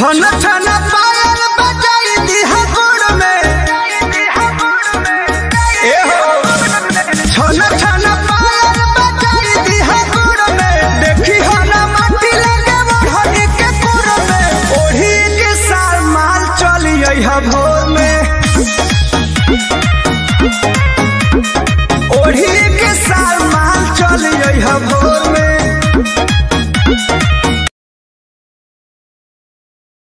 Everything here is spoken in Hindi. ठन ठन पायल बजाई दिहा गोड़ में, ए हो ठन ठन पायल बजाई दिहा गोड़ में, देखी हो ना माटी लगे बढ़ के कोर में, ओढ़ी के साल माल चली आई हा भोर में, ओढ़ी के साल माल चली आई हा।